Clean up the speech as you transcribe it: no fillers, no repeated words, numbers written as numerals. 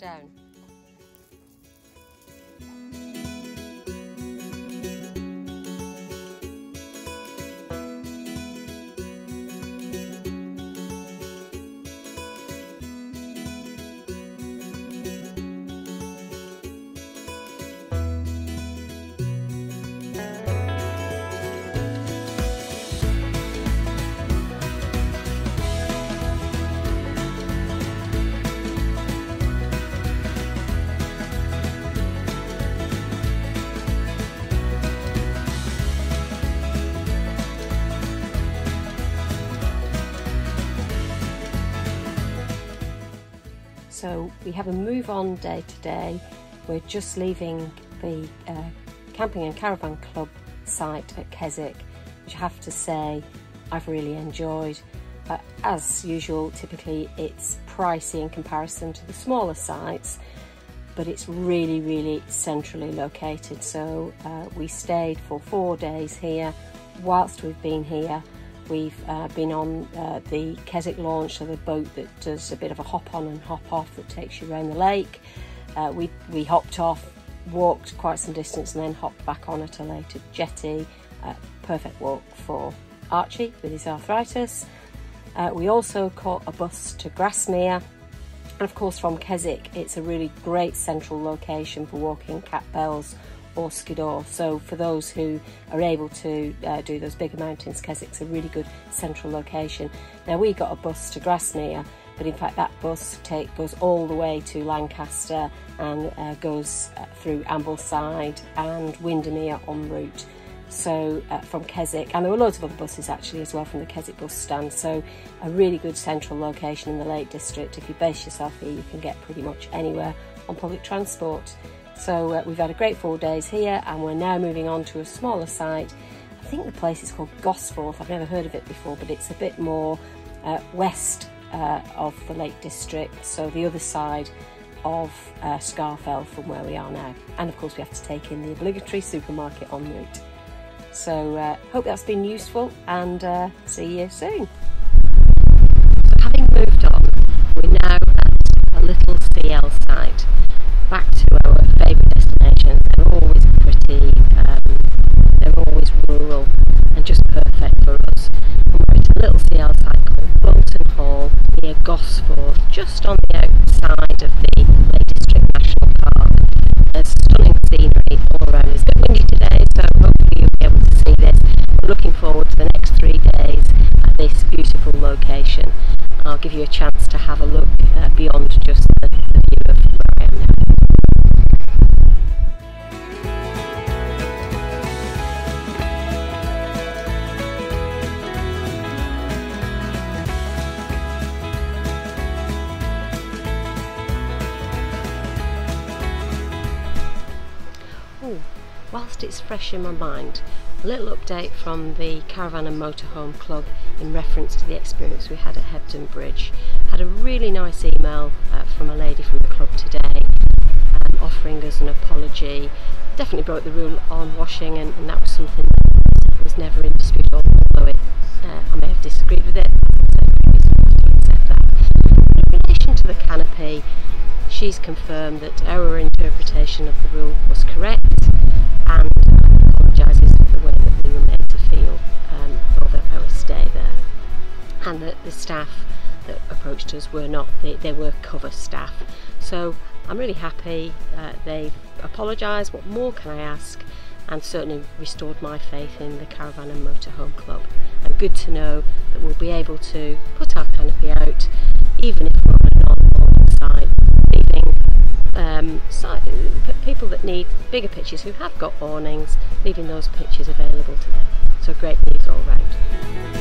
Down. So we have a move on day today. We're just leaving the Camping and Caravan Club site at Keswick, which I have to say I've really enjoyed. As usual, typically it's pricey in comparison to the smaller sites, but it's really, really centrally located. So we stayed for 4 days here. Whilst we've been here, we've been on the Keswick launch, so the boat that does a bit of a hop on and hop off that takes you around the lake. We hopped off, walked quite some distance and then hopped back on at a later jetty. Perfect walk for Archie with his arthritis. We also caught a bus to Grasmere, and of course from Keswick it's a really great central location for walking Cat Bells or Skiddaw. So for those who are able to do those bigger mountains, Keswick's a really good central location. Now we got a bus to Grasmere, but in fact that bus goes all the way to Lancaster and goes through Ambleside and Windermere en route. So from Keswick, and there were loads of other buses actually as well from the Keswick bus stand, so a really good central location in the Lake District. If you base yourself here, you can get pretty much anywhere on public transport. So we've had a great 4 days here, and we're now moving on to a smaller site. I think the place is called Gosforth. I've never heard of it before, but it's a bit more west of the Lake District, so the other side of Scarfell from where we are now. And of course we have to take in the obligatory supermarket en route. So hope that's been useful, and see you soon. So having moved on, we're now at a little CL site, back to our favourite destinations. They're always pretty, they're always rural and just perfect for us. And we're at a little CL site called Bolton Hall near Gosforth, just on the outside of the Lake District National Park. There's stunning scenery all around. It's a bit windy today, so hopefully you'll be able to see this. We're looking forward to the next 3 days at this beautiful location. I'll give you a chance to have a look beyond just the view of where I am now. Whilst it's fresh in my mind, a little update from the Caravan and Motorhome Club in reference to the experience we had at Hebden Bridge. Had a really nice email from a lady from the club today offering us an apology. Definitely broke the rule on washing, and that was something that was never in dispute, although I may have disagreed with it. In relation to the canopy, she's confirmed that our interpretation of the rule was correct, and apologises for the way that we were made to feel over our stay there, and that the staff that approached us were not, they were cover staff. So I'm really happy. They've apologised, what more can I ask, and certainly restored my faith in the Caravan and Motorhome Club. And good to know that we'll be able to put our canopy out, even if we're on a non-normal site, leaving people that need bigger pitches who have got awnings, leaving those pitches available to them. So great news all round.